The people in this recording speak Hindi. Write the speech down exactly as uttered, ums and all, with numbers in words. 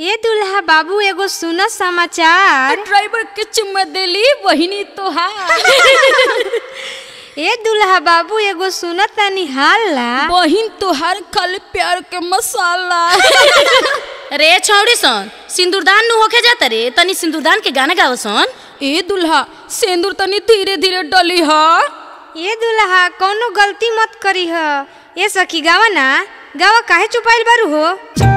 ये दुल्हा बाबू एगो सुना समाचार। ड्राइवर के चुम्मा देली बहिनी तोहार। ये दुल्हा बाबू एगो सुना तानी हाला बहिन तोहार कल प्यार के मसाला। रे छौड़ी सन सिंदूरदान नु होके जाता रे, तनी सिंदूरदान के गाना गाओ सन। ए दुल्हा सिंदूर तनी धीरे धीरे डली ह। ये दुल्हा कोनो गलती मत करी ह। ये सखी गावा ना, गावा काहे चुपाइल बारू हो।